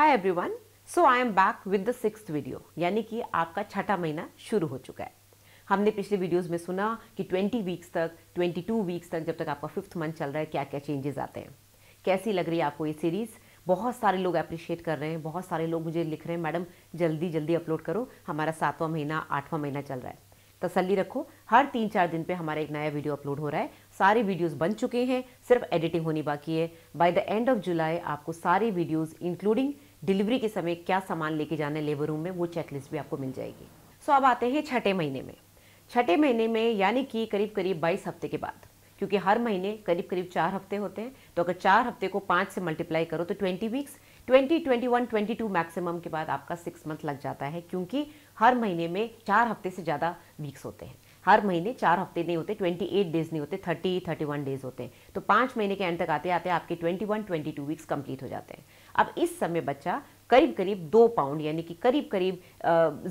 Hi everyone, so I am back with the 6th video, यानी कि आपका 6ठा महीना शुरू हो चुका है। हमने पिछले वीडियोस में सुना कि 20 वीक्स तक 22 वीक्स तक जब तक आपका 5th मंथ चल रहा है क्या क्या चेंजेस आते हैं। कैसी लग रही है आपको ये सीरीज़? बहुत सारे लोग अप्रिशिएट कर रहे हैं, बहुत सारे लोग मुझे लिख रहे हैं मैडम जल्दी जल्दी अपलोड करो, हमारा 7वां महीना 8वां महीना चल रहा है। तसल्ली रखो, हर 3-4 दिन पे हमारा एक नया वीडियो अपलोड हो रहा है। सारे वीडियोस बन चुके हैं, सिर्फ एडिटिंग होनी बाकी है। By the end of July आपको सारे वीडियोस इंक्लूडिंग डिलीवरी के समय क्या सामान लेके जाना है लेबर रूम में, वो चेकलिस्ट भी आपको मिल जाएगी। सो अब आते हैं 6ठे महीने में। 6ठे महीने में यानी कि करीब करीब 22 हफ्ते के बाद, क्योंकि हर महीने करीब करीब 4 हफ्ते होते हैं, तो अगर 4 हफ्ते को 5 से मल्टीप्लाई करो तो 20 वीक्स, 20, 21, 22 मैक्सिमम के बाद आपका 6 मंथ लग जाता है, क्योंकि हर महीने में 4 हफ्ते से ज़्यादा वीक्स होते हैं। हर महीने 4 हफ्ते नहीं होते, 28 डेज नहीं होते, 30, 31 डेज होते हैं। तो 5 महीने के एंड तक आते आते आपके 21, 22 वीक्स कंप्लीट हो जाते हैं। अब इस समय बच्चा करीब करीब 2 पाउंड यानी कि करीब करीब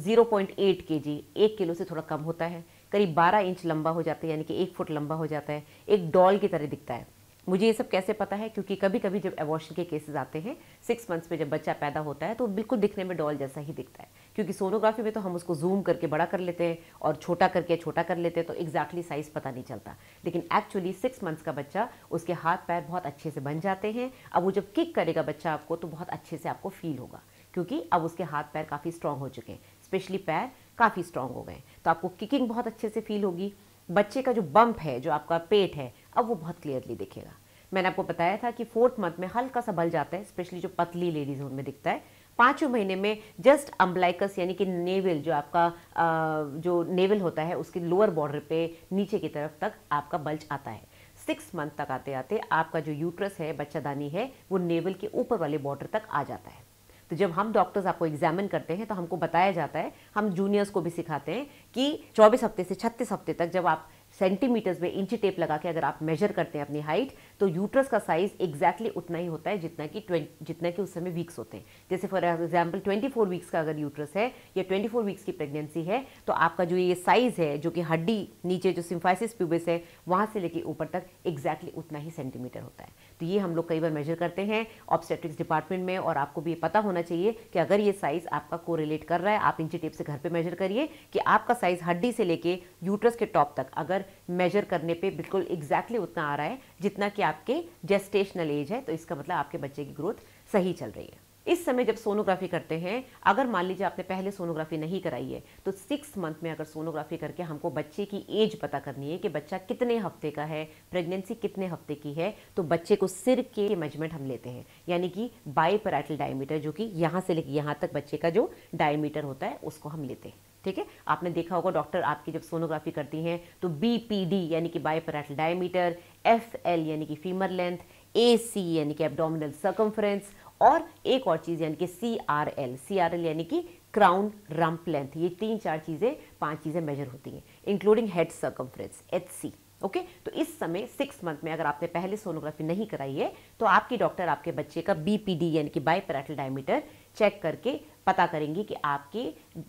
0.8 kg, 1 किलो से थोड़ा कम होता है, करीब 12 इंच लंबा हो जाता है यानी कि 1 फुट लंबा हो जाता है, एक डॉल की तरह दिखता है। मुझे ये सब कैसे पता है? क्योंकि कभी कभी जब एबॉर्शन के केसेस आते हैं 6 मंथ्स में, जब बच्चा पैदा होता है तो बिल्कुल दिखने में डॉल जैसा ही दिखता है, क्योंकि सोनोग्राफी में तो हम उसको जूम करके बड़ा कर लेते हैं और छोटा करके, तो एग्जैक्टली साइज़ पता नहीं चलता। लेकिन एक्चुअली 6 मंथ्स का बच्चा, उसके हाथ पैर बहुत अच्छे से बन जाते हैं। अब वो जब किक करेगा बच्चा आपको, तो बहुत अच्छे से आपको फील होगा, क्योंकि अब उसके हाथ पैर काफ़ी स्ट्रॉन्ग हो चुके हैं, स्पेशली पैर काफ़ी स्ट्रॉन्ग हो गए, तो आपको किकिंग बहुत अच्छे से फील होगी। बच्चे का जो बम्प है, जो आपका पेट है, अब वो बहुत क्लियरली दिखेगा। मैंने आपको बताया था कि 4th मंथ में हल्का सा बल जाता है, स्पेशली जो पतली लेडीज उनमें दिखता है। 5वें महीने में जस्ट अम्बलाइकस यानी कि नेवल, जो आपका जो नेवल होता है उसके लोअर बॉर्डर पे नीचे की तरफ तक आपका बल्ज आता है। 6 मंथ तक आते आते आपका जो यूट्रस है, बच्चादानी है, वो नेवल के ऊपर वाले बॉर्डर तक आ जाता है। तो जब हम डॉक्टर्स आपको एग्जामिन करते हैं तो हमको बताया जाता है, हम जूनियर्स को भी सिखाते हैं कि 24 हफ्ते से 36 हफ्ते तक जब आप सेंटीमीटर्स में इंची टेप लगा के अगर आप मेजर करते हैं अपनी हाइट, तो यूट्रस का साइज़ एग्जैक्टली उतना ही होता है जितना कि उस समय वीक्स होते हैं। जैसे फॉर एग्जांपल 24 वीक्स का अगर यूट्रस है या 24 वीक्स की प्रेगनेंसी है, तो आपका जो ये साइज़ है, जो कि हड्डी नीचे जो सिम्फाइसिस प्यूबिस है वहाँ से लेके ऊपर तक एग्जैक्टली उतना ही सेंटीमीटर होता है। तो ये हम लोग कई बार मेजर करते हैं ऑब्स्टेट्रिक्स डिपार्टमेंट में, और आपको भी पता होना चाहिए कि अगर ये साइज़ आपका कोरिलेट कर रहा है, आप इंची टेप से घर पर मेजर करिए कि आपका साइज़ हड्डी से लेके यूट्रस के टॉप तक अगर मेजर करने पे बिल्कुल एग्जैक्टली उतना आ रहा है जितना कि आपके जेस्टेशनल एज है, तो इसका मतलब आपके बच्चे की ग्रोथ सही चल रही है। इस समय जब सोनोग्राफी करते हैं, अगर मान लीजिए आपने पहले सोनोग्राफी नहीं कराई है, तो 6 मंथ में अगर सोनोग्राफी करके हमको बच्चे की एज पता करनी है कि बच्चा कितने हफ्ते का है, प्रेगनेंसी कितने हफ्ते की है, तो बच्चे को सिर के मेजरमेंट हम लेते हैं, यानी कि बाइपैराइटल डायमीटर, जो कि यहाँ से लेकर यहाँ तक बच्चे का जो डायमीटर होता है उसको हम लेते हैं। ठीक है, आपने देखा होगा डॉक्टर आपकी जब सोनोग्राफी करती हैं तो BPD यानी कि बाइपैराइटल डायमीटर, FL यानी कि फीमर लेंथ, AC यानी कि एब्डोमिनल सर्कमफ्रेंस, और एक और चीज़ यानी कि CRL यानी कि क्राउन रंप लेंथ। ये 3-4 चीज़ें 5 चीज़ें मेजर होती हैं, including head circumference HC। Okay, तो इस समय 6 मंथ में अगर आपने पहले सोनोग्राफी नहीं कराई है, तो आपकी डॉक्टर आपके बच्चे का BPD यानी कि बाइपैराइटल डायमीटर चेक करके पता करेंगी कि आपके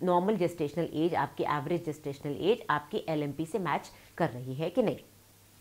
नॉर्मल जेस्टेशनल एज, आपके एवरेज जेस्टेशनल एज आपके LMP से मैच कर रही है कि नहीं।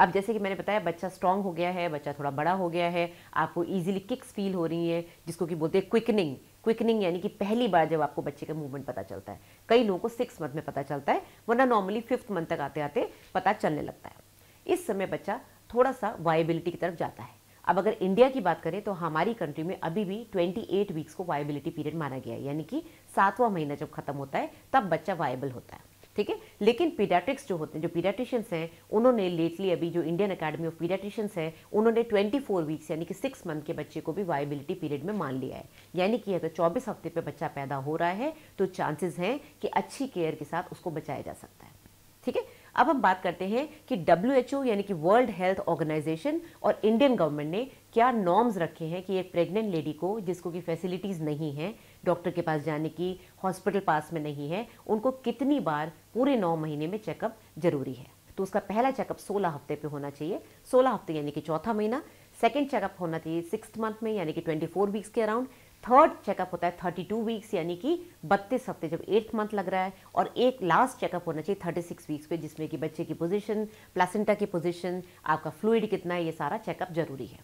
अब जैसे कि मैंने बताया, बच्चा स्ट्रांग हो गया है, बच्चा थोड़ा बड़ा हो गया है, आपको इजीली किक्स फील हो रही है, जिसको कि बोलते हैं क्विकनिंग यानी कि पहली बार जब आपको बच्चे का मूवमेंट पता चलता है। कई लोगों को 6 मंथ में पता चलता है, वरना नॉर्मली 5th मंथ तक आते आते पता चलने लगता है। इस समय बच्चा थोड़ा सा वायबिलिटी की तरफ जाता है। अब अगर इंडिया की बात करें तो हमारी कंट्री में अभी भी 28 वीक्स को वायबिलिटी पीरियड माना गया है, यानी कि 7वां महीना जब खत्म होता है तब बच्चा वायबल होता है। ठीक है, लेकिन पीडियाट्रिक्स जो होते हैं, जो पीडियाट्रिशियंस हैं, उन्होंने लेटली अभी जो इंडियन अकेडमी ऑफ पीडियाट्रिशियंस है उन्होंने 24 वीक्स यानी कि 6 मंथ के बच्चे को भी वायबिलिटी पीरियड में मान लिया है, यानी कि अगर 24 हफ्ते पे बच्चा पैदा हो रहा है तो चांसेस हैं कि अच्छी केयर के साथ उसको बचाया जा सकता है। ठीक है, अब हम बात करते हैं कि WHO यानी कि वर्ल्ड हेल्थ ऑर्गेनाइजेशन और इंडियन गवर्नमेंट ने क्या नॉर्म्स रखे हैं कि एक प्रेग्नेंट लेडी को, जिसको कि फैसिलिटीज़ नहीं हैं डॉक्टर के पास जाने की, हॉस्पिटल पास में नहीं है, उनको कितनी बार पूरे 9 महीने में चेकअप जरूरी है। तो उसका पहला चेकअप 16 हफ्ते पे होना चाहिए, 16 हफ्ते यानी कि 4वां महीना। सेकेंड चेकअप होना चाहिए 6th मंथ में यानी कि 24 वीक्स के अराउंड। थर्ड चेकअप होता है 32 वीक्स यानी कि 32 हफ्ते जब 8th मंथ लग रहा है, और एक लास्ट चेकअप होना चाहिए 36 वीक्स पे, जिसमें कि बच्चे की पोजीशन, प्लासेंटा की पोजीशन, आपका फ्लूइड कितना है, ये सारा चेकअप जरूरी है।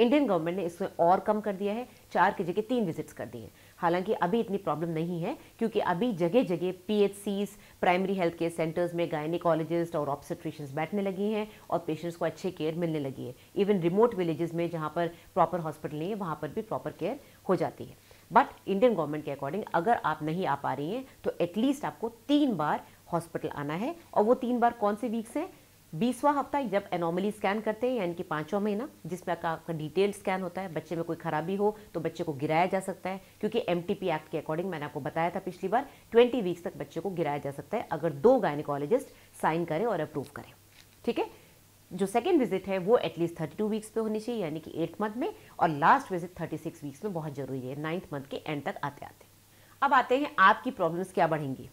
इंडियन गवर्नमेंट ने इसमें और कम कर दिया है, 4 की जगह 3 विजिट्स कर दी है। हालांकि अभी इतनी प्रॉब्लम नहीं है क्योंकि अभी जगह जगह PHCs, primary health care centres में गायनिकोलॉजिस्ट और ऑब्स्टेट्रिशियंस बैठने लगी हैं और पेशेंट्स को अच्छे केयर मिलने लगी है। इवन रिमोट विलेजेस में जहाँ पर प्रॉपर हॉस्पिटल नहीं है वहाँ पर भी प्रॉपर केयर हो जाती है। बट इंडियन गवर्नमेंट के अकॉर्डिंग अगर आप नहीं आ पा रही हैं तो एटलीस्ट आपको 3 बार हॉस्पिटल आना है। और वो 3 बार कौन से वीक्स हैं? 20वां हफ्ता जब एनोमली स्कैन करते हैं, यानी कि 5वां महीना जिसमें आपका डिटेल स्कैन होता है। बच्चे में कोई खराबी हो तो बच्चे को गिराया जा सकता है क्योंकि एमटीपी एक्ट के अकॉर्डिंग मैंने आपको बताया था पिछली बार 20 वीक्स तक बच्चे को गिराया जा सकता है अगर 2 गायनिकोलॉजिस्ट साइन करें और अप्रूव करें। ठीक है, जो सेकेंड विजिट है वो एटलीस्ट 32 वीक्स पे होनी चाहिए यानी कि 8th मंथ में, और लास्ट विजिट 36 वीक्स में बहुत जरूरी है 9th मंथ के एंड तक आते आते। अब आते हैं आपकी प्रॉब्लम्स क्या बढ़ेंगी।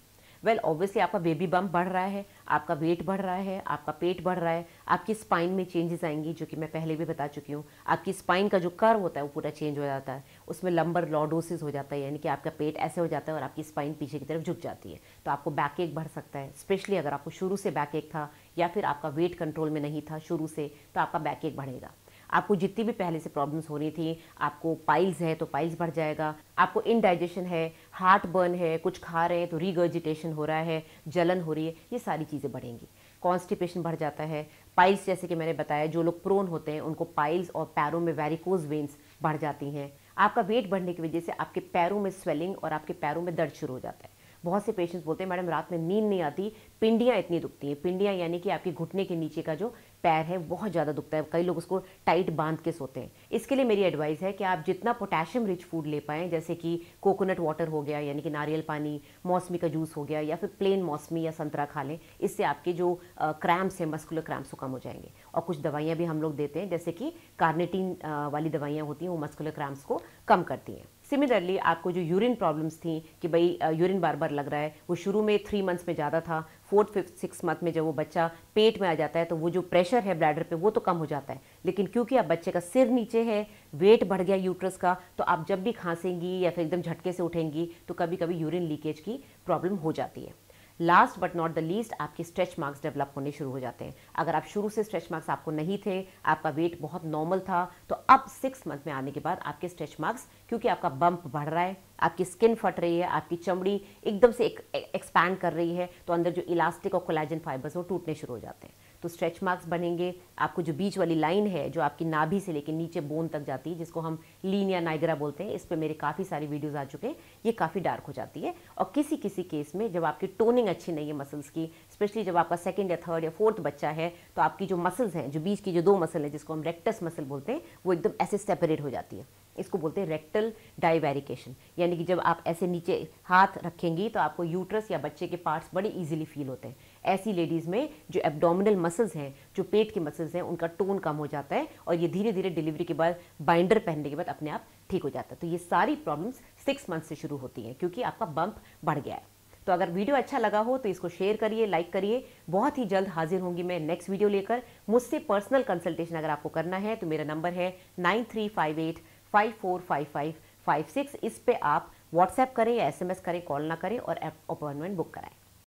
वेल ऑब्वियसली आपका बेबी बम्प बढ़ रहा है, आपका वेट बढ़ रहा है, आपका पेट बढ़ रहा है, आपकी स्पाइन में चेंजेस आएंगी जो कि मैं पहले भी बता चुकी हूँ। आपकी स्पाइन का जो कर्व होता है वो पूरा चेंज हो जाता है, उसमें लंबर लॉर्डोसिस हो जाता है यानी कि आपका पेट ऐसे हो जाता है और आपकी स्पाइन पीछे की तरफ झुक जाती है। तो आपको बैक एक बढ़ सकता है, स्पेशली अगर आपको शुरू से बैक एक था या फिर आपका वेट कंट्रोल में नहीं था शुरू से तो आपका बैक एक बढ़ेगा। आपको जितनी भी पहले से प्रॉब्लम्स हो रही थी, आपको पाइल्स है तो पाइल्स बढ़ जाएगा, आपको इनडाइजेशन है, हार्ट बर्न है, कुछ खा रहे हैं तो रीगर्जिटेशन हो रहा है, जलन हो रही है, ये सारी चीज़ें बढ़ेंगी। कॉन्स्टिपेशन बढ़ जाता है, पाइल्स जैसे कि मैंने बताया जो लोग प्रोन होते हैं उनको पाइल्स और पैरों में वेरिकोज वेंस बढ़ जाती हैं। आपका वेट बढ़ने की वजह से आपके पैरों में स्वेलिंग और आपके पैरों में दर्द शुरू हो जाता है। बहुत से पेशेंट्स बोलते हैं मैडम रात में नींद नहीं आती, पिंडियाँ इतनी दुखती हैं। पिंडियाँ यानी कि आपके घुटने के नीचे का जो पैर है बहुत ज़्यादा दुखता है, कई लोग उसको टाइट बांध के सोते हैं। इसके लिए मेरी एडवाइस है कि आप जितना पोटेशियम रिच फूड ले पाएँ जैसे कि कोकोनट वाटर हो गया यानी कि नारियल पानी, मौसमी का जूस हो गया या फिर प्लेन मौसमी या संतरा खा लें। इससे आपके जो क्रैम्प्स हैं, मस्कुलर क्रैम्प्स, वो कम हो जाएंगे। और कुछ दवाइयाँ भी हम लोग देते हैं जैसे कि कार्निटीन वाली दवाइयाँ होती हैं, वो मस्कुलर क्रैम्प्स को कम करती हैं। सिमिलरली आपको जो यूरिन प्रॉब्लम्स थी कि भाई यूरिन बार बार लग रहा है, वो शुरू में 3 मंथ्स में ज़्यादा था, 4th, 5th, 6th मंथ में जब वो बच्चा पेट में आ जाता है तो वो जो प्रेशर है ब्लैडर पे वो तो कम हो जाता है, लेकिन क्योंकि अब बच्चे का सिर नीचे है, वेट बढ़ गया यूट्रस का, तो आप जब भी खांसेंगी या फिर एकदम झटके से उठेंगी तो कभी कभी यूरिन लीकेज की प्रॉब्लम हो जाती है। Last but not the least आपके स्ट्रेच मार्क्स डेवलप होने शुरू हो जाते हैं। अगर आप शुरू से स्ट्रेच मार्क्स आपको नहीं थे, आपका वेट बहुत नॉर्मल था, तो अब 6th मंथ में आने के बाद आपके स्ट्रेच मार्क्स, क्योंकि आपका बम्प बढ़ रहा है, आपकी स्किन फट रही है, आपकी चमड़ी एकदम से एक्सपैंड कर रही है, तो अंदर जो इलास्टिक और कोलाजन फाइबर्स वो टूटने शुरू हो जाते हैं, तो स्ट्रेच मार्क्स बनेंगे। आपको जो बीच वाली लाइन है जो आपकी नाभि से लेकर नीचे बोन तक जाती है जिसको हम लीन या नाइग्रा बोलते हैं, इस पर मेरे काफ़ी सारे वीडियोस आ चुके हैं, ये काफ़ी डार्क हो जाती है। और किसी किसी केस में जब आपकी टोनिंग अच्छी नहीं है मसल्स की, स्पेशली जब आपका 2nd या 3rd या 4th बच्चा है, तो आपकी जो मसल्स हैं, जो बीच की जो 2 मसल हैं जिसको हम रेक्टस मसल बोलते हैं, वो एकदम ऐसे सेपरेट हो जाती है। इसको बोलते हैं रेक्टल डाइवेरिकेशन, यानी कि जब आप ऐसे नीचे हाथ रखेंगी तो आपको यूट्रस या बच्चे के पार्ट्स बड़े इजीली फील होते हैं। ऐसी लेडीज़ में जो एब्डोमिनल मसल्स हैं, जो पेट के मसल्स हैं, उनका टोन कम हो जाता है और ये धीरे धीरे डिलीवरी के बाद बाइंडर पहनने के बाद अपने आप ठीक हो जाता है। तो ये सारी प्रॉब्लम्स 6 मंथ से शुरू होती हैं क्योंकि आपका बम्प बढ़ गया है। तो अगर वीडियो अच्छा लगा हो तो इसको शेयर करिए, लाइक करिए। बहुत ही जल्द हाजिर होंगी मैं नेक्स्ट वीडियो लेकर। मुझसे पर्सनल कंसल्टेशन अगर आपको करना है तो मेरा नंबर है 9358545556। इस पे आप व्हाट्सएप करें या SMS करें, कॉल ना करें और अपॉइंटमेंट बुक कराएं।